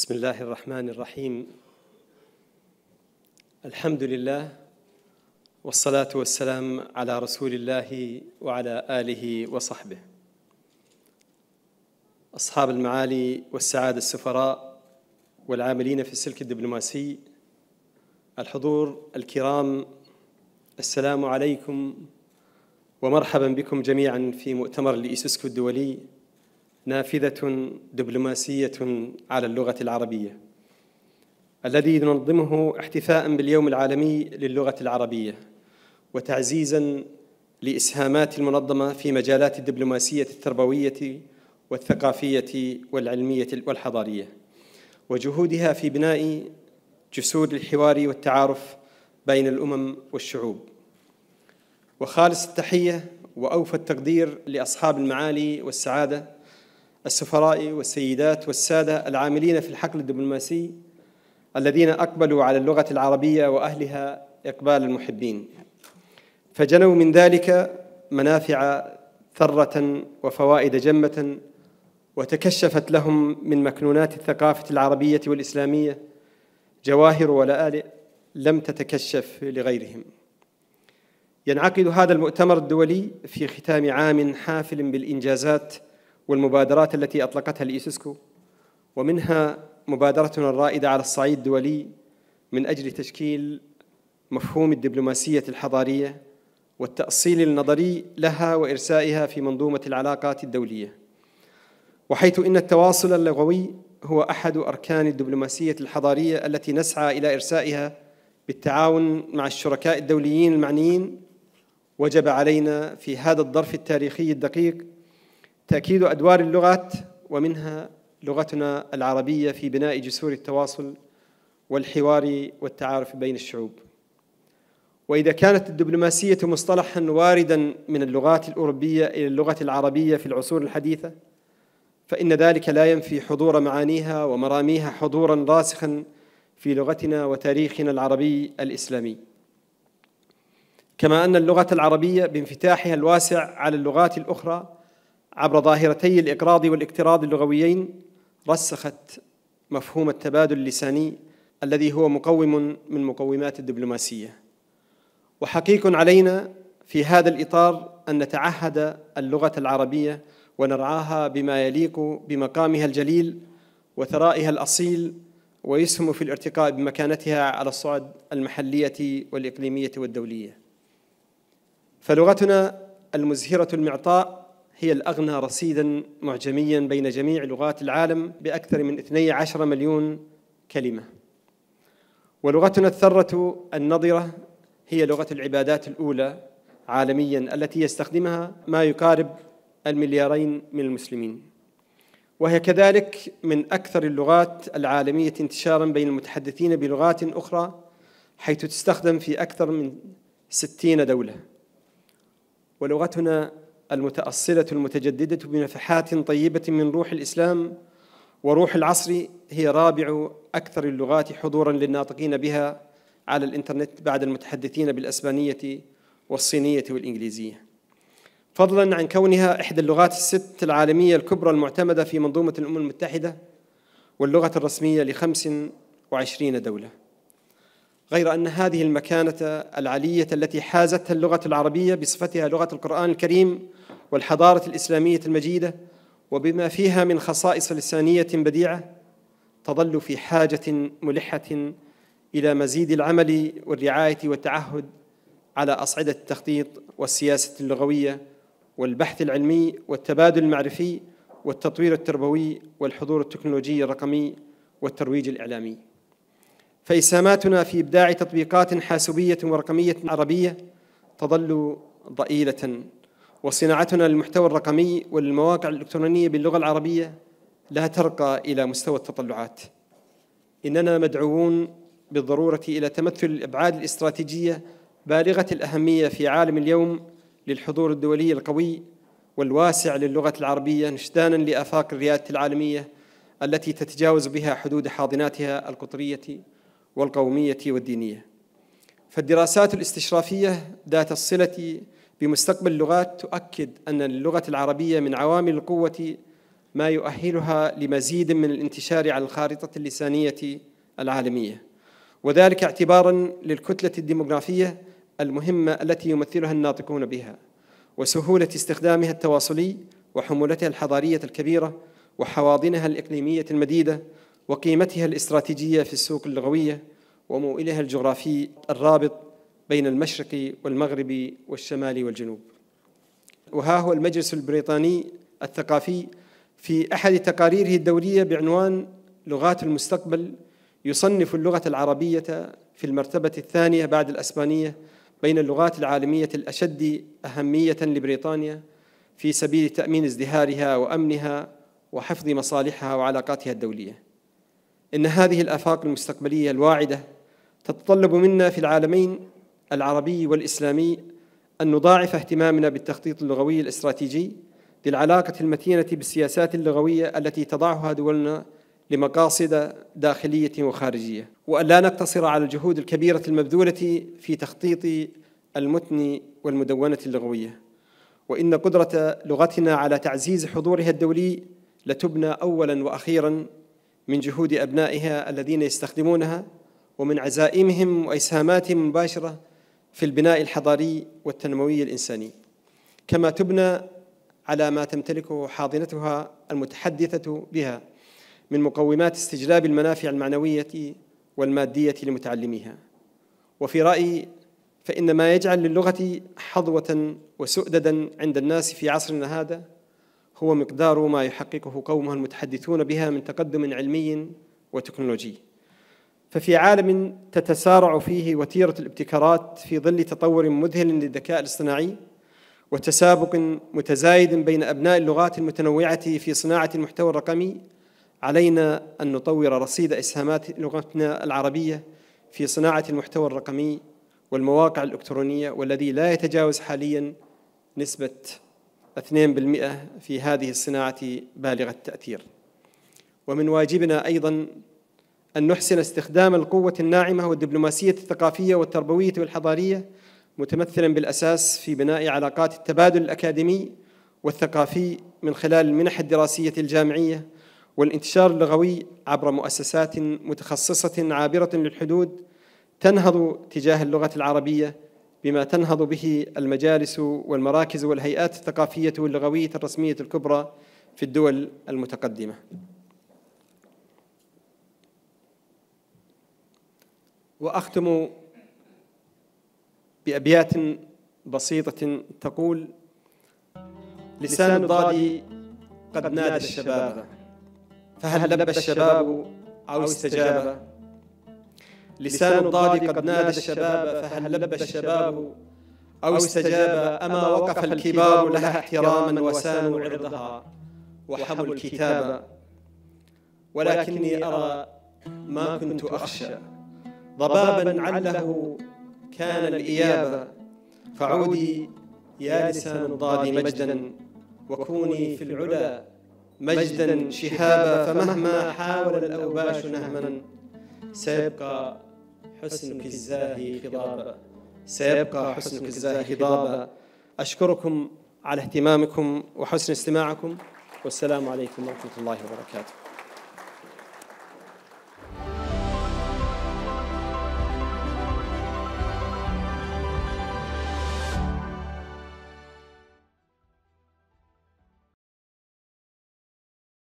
بسم الله الرحمن الرحيم. الحمد لله والصلاة والسلام على رسول الله وعلى آله وصحبه. أصحاب المعالي والسعادة السفراء والعاملين في السلك الدبلوماسي، الحضور الكرام، السلام عليكم ومرحبا بكم جميعا في مؤتمر الإيسسكو الدولي، نافذة دبلوماسية على اللغة العربية، الذي ننظمه احتفاء باليوم العالمي للغة العربية وتعزيزا لإسهامات المنظمة في مجالات الدبلوماسية التربوية والثقافية والعلمية والحضارية، وجهودها في بناء جسور الحوار والتعارف بين الأمم والشعوب. وخالص التحية وأوفى التقدير لأصحاب المعالي والسعادة السفراء والسيدات والسادة العاملين في الحقل الدبلوماسي الذين أقبلوا على اللغة العربية وأهلها إقبال المحبين، فجنوا من ذلك منافع ثرة وفوائد جمة، وتكشفت لهم من مكنونات الثقافة العربية والإسلامية جواهر ولآلئ لم تتكشف لغيرهم. ينعقد هذا المؤتمر الدولي في ختام عام حافل بالإنجازات والمبادرات التي أطلقتها الإيسسكو، ومنها مبادرتنا الرائدة على الصعيد الدولي من أجل تشكيل مفهوم الدبلوماسية الحضارية والتأصيل النظري لها وإرسائها في منظومة العلاقات الدولية، وحيث إن التواصل اللغوي هو أحد أركان الدبلوماسية الحضارية التي نسعى إلى إرسائها بالتعاون مع الشركاء الدوليين المعنيين. وجب علينا في هذا الظرف التاريخي الدقيق تأكيد أدوار اللغات، ومنها لغتنا العربية في بناء جسور التواصل والحوار والتعارف بين الشعوب. وإذا كانت الدبلوماسية مصطلحاً وارداً من اللغات الأوروبية إلى اللغة العربية في العصور الحديثة، فإن ذلك لا ينفي حضور معانيها ومراميها حضوراً راسخاً في لغتنا وتاريخنا العربي الإسلامي. كما أن اللغة العربية بانفتاحها الواسع على اللغات الأخرى عبر ظاهرتي الإقراض والاقتراض اللغويين رسخت مفهوم التبادل اللساني الذي هو مقوم من مقومات الدبلوماسية. وحقيق علينا في هذا الإطار أن نتعهد اللغة العربية ونرعاها بما يليق بمقامها الجليل وثرائها الأصيل، ويسهم في الارتقاء بمكانتها على الصعد المحلية والإقليمية والدولية. فلغتنا المزهرة المعطاء هي الأغنى رصيداً معجمياً بين جميع لغات العالم بأكثر من 12 مليون كلمة. ولغتنا الثرة النظرة هي لغة العبادات الأولى عالمياً التي يستخدمها ما يقارب 2 مليار من المسلمين، وهي كذلك من أكثر اللغات العالمية انتشاراً بين المتحدثين بلغات أخرى، حيث تستخدم في أكثر من 60 دولة. ولغتنا المتأصلة المتجددة بنفحات طيبة من روح الإسلام وروح العصر هي رابع أكثر اللغات حضوراً للناطقين بها على الإنترنت بعد المتحدثين بالأسبانية والصينية والإنجليزية، فضلاً عن كونها إحدى اللغات 6 العالمية الكبرى المعتمدة في منظومة الأمم المتحدة واللغة الرسمية ل25 دولة. غير أن هذه المكانة العلية التي حازتها اللغة العربية بصفتها لغة القرآن الكريم والحضارة الإسلامية المجيدة وبما فيها من خصائص لسانية بديعة تظل في حاجة ملحة إلى مزيد العمل والرعاية والتعهد على أصعدة التخطيط والسياسة اللغوية والبحث العلمي والتبادل المعرفي والتطوير التربوي والحضور التكنولوجي الرقمي والترويج الإعلامي. فإسهاماتنا في إبداع تطبيقات حاسوبية ورقمية عربية تظل ضئيلة، وصناعتنا للمحتوى الرقمي والمواقع الإلكترونية باللغة العربية لا ترقى إلى مستوى التطلعات. إننا مدعوون بالضرورة إلى تمثل الأبعاد الاستراتيجية بالغة الأهمية في عالم اليوم للحضور الدولي القوي والواسع للغة العربية، نشدانا لآفاق الريادة العالمية التي تتجاوز بها حدود حاضناتها القطرية والقومية والدينية. فالدراسات الاستشرافية ذات الصلة بمستقبل اللغات تؤكد أن للغة العربية من عوامل القوة ما يؤهلها لمزيد من الانتشار على الخارطة اللسانية العالمية، وذلك اعتباراً للكتلة الديموغرافية المهمة التي يمثلها الناطقون بها، وسهولة استخدامها التواصلي، وحمولتها الحضارية الكبيرة، وحواضنها الإقليمية المديدة، وقيمتها الاستراتيجية في السوق اللغوية، وموئلها الجغرافي الرابط بين المشرق والمغرب والشمال والجنوب. وها هو المجلس البريطاني الثقافي في أحد تقاريره الدورية بعنوان لغات المستقبل، يصنف اللغة العربية في المرتبة الثانية بعد الأسبانية بين اللغات العالمية الأشد أهمية لبريطانيا في سبيل تأمين ازدهارها وأمنها وحفظ مصالحها وعلاقاتها الدولية. إن هذه الآفاق المستقبلية الواعدة تتطلب منا في العالمين العربي والإسلامي أن نضاعف اهتمامنا بالتخطيط اللغوي الاستراتيجي للعلاقة المتينة بالسياسات اللغوية التي تضعها دولنا لمقاصد داخلية وخارجية، وأن لا نقتصر على الجهود الكبيرة المبذولة في تخطيط المتن والمدونة اللغوية، وإن قدرة لغتنا على تعزيز حضورها الدولي لتبنى أولاً وأخيراً من جهود أبنائها الذين يستخدمونها، ومن عزائمهم وإسهاماتهم مباشرة في البناء الحضاري والتنموي الإنساني، كما تبنى على ما تمتلكه حاضنتها المتحدثة بها من مقومات استجلاب المنافع المعنوية والمادية لمتعلميها. وفي رأيي فإن ما يجعل للغة حظوة وسؤددا عند الناس في عصرنا هذا هو مقدار ما يحققه قومها المتحدثون بها من تقدم علمي وتكنولوجي. ففي عالم تتسارع فيه وتيرة الابتكارات في ظل تطور مذهل للذكاء الاصطناعي وتسابق متزايد بين أبناء اللغات المتنوعة في صناعة المحتوى الرقمي، علينا أن نطور رصيد إسهامات لغتنا العربية في صناعة المحتوى الرقمي والمواقع الإلكترونية، والذي لا يتجاوز حالياً نسبة 2% في هذه الصناعة بالغة التأثير. ومن واجبنا أيضاً أن نحسن استخدام القوة الناعمة والدبلوماسية الثقافية والتربوية والحضارية، متمثلاً بالأساس في بناء علاقات التبادل الأكاديمي والثقافي من خلال المنح الدراسية الجامعية والانتشار اللغوي عبر مؤسسات متخصصة عابرة للحدود تنهض تجاه اللغة العربية بما تنهض به المجالس والمراكز والهيئات الثقافية واللغوية الرسمية الكبرى في الدول المتقدمة. وأختم بأبيات بسيطة تقول: لسان الضاد قد نادى الشباب، فهل لب الشباب أو استجاب؟ لسان الضاد قد نادى الشباب، فهل لب الشباب أو استجاب؟ أما وقف الكبار لها احتراما وسانوا عرضها وحموا الكتاب. ولكني أرى ما كنت أخشى ضبابا عله كان الإيابة، فعودي يا لسان الضاد مجدا، وكوني في العلا مجدا شهابا. فمهما حاول الأوباش نهما سيبقى حسنك الزاهي خضابا، سيبقى حسنك الزاهي خضابا. أشكركم على اهتمامكم وحسن استماعكم، والسلام عليكم ورحمة الله وبركاته.